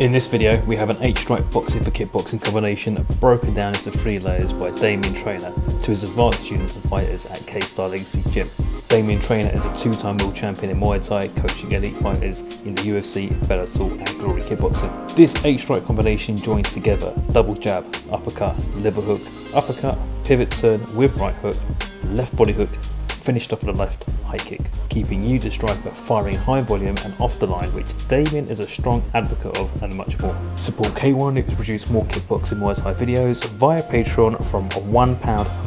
In this video, we have an 8-strike boxing for kickboxing combination broken down into 3 layers by Damien Trainor to his advanced students and fighters at K-Star Legacy Gym. Damien Trainor is a 2-time world champion in Muay Thai, coaching elite fighters in the UFC, Bellator and Glory Kickboxing. This 8-strike combination joins together double jab, uppercut, liver hook, uppercut, pivot turn with right hook, left body hook, finished off with a left high kick, keeping you the striker firing high volume and off the line, which Damien is a strong advocate of and much more. Support K1ANOOP to produce more kickboxing Muay Thai videos via Patreon from £1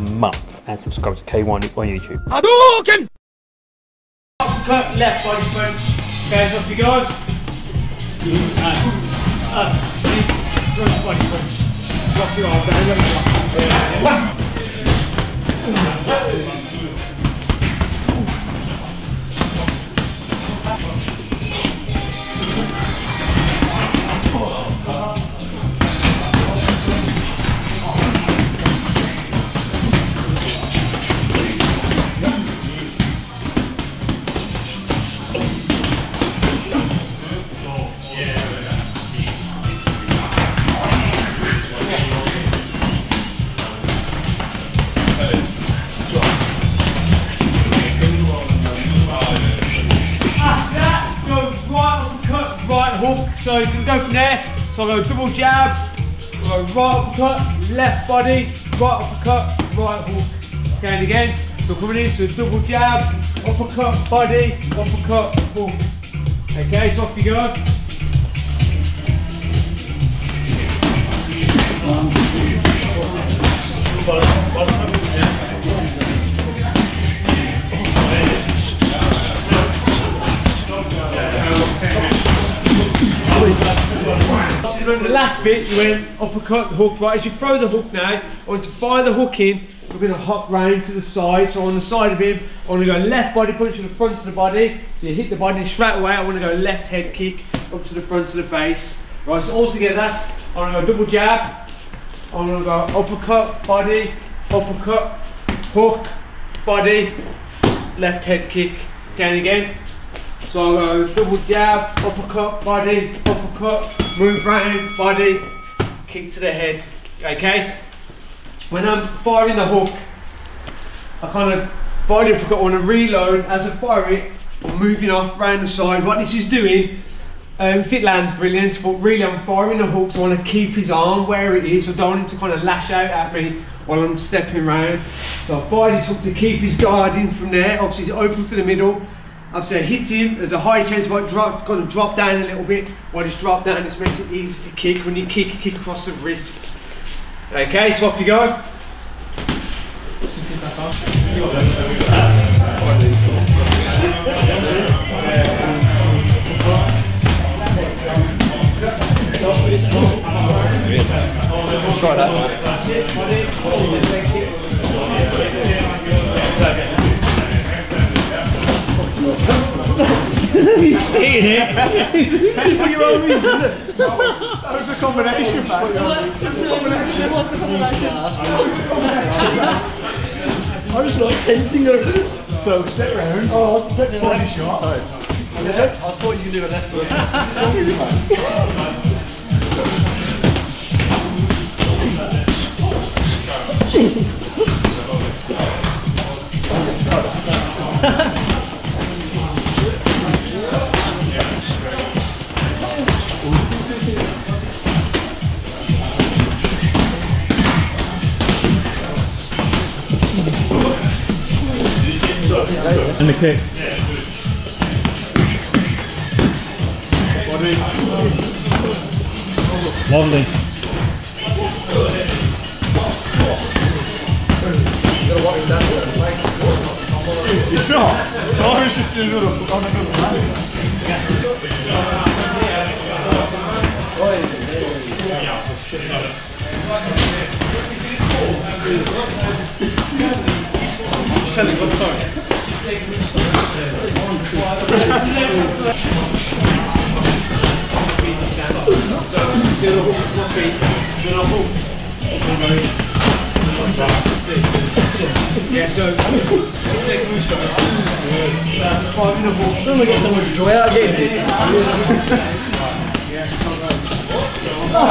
a month and subscribe to K1ANOOP on YouTube. Hadouken! Uppercut, left body punch. Guys, off you go. Front body punch. Drop your arm down. So you can go from there, so I'll go double jab, I'll go right uppercut, left body, right uppercut, right hook. Okay, and again, so coming into a double jab, uppercut, body, uppercut, hook. Okay, so off you go. Remember the last bit, you went uppercut, the hook, right? As you throw the hook now, I want to fire the hook in, we're going to hop round to the side, so on the side of him, I want to go left body punch to the front of the body, so you hit the body straight away, I want to go left head kick up to the front of the face. Right, so all together, I want to go double jab, I want to go uppercut, body, uppercut, hook, body, left head kick, down again. So I'll go double jab, uppercut, body, uppercut, move round, body, kick to the head, okay? When I'm firing the hook, I kind of fire the uppercut, I want to reload. As I fire it, I'm moving off round the side. What this is doing, if it lands, brilliant, but really I'm firing the hook, so I want to keep his arm where it is, so I don't want him to kind of lash out at me while I'm stepping round. So I fire this hook to keep his guard in from there, obviously he's open for the middle. I've said hit him, there's a high chance might drop, gonna drop down a little bit. Well, just drop down, this makes it easy to kick. When you kick across the wrists. Okay, so off you go. Try that. He's eating it. Put your own knees in it. That was the combination, man. What's the combination? I was like tensing over. So, step around. Oh, I was a body shot. Sorry. Yeah. I thought you knew a left hook. And the kick. Yeah, lovely. It's not. So I was just doing a little on another hand. Yeah, so let's take a move start. Five in a ball. Someone got so much joy out of it. Yeah, I'm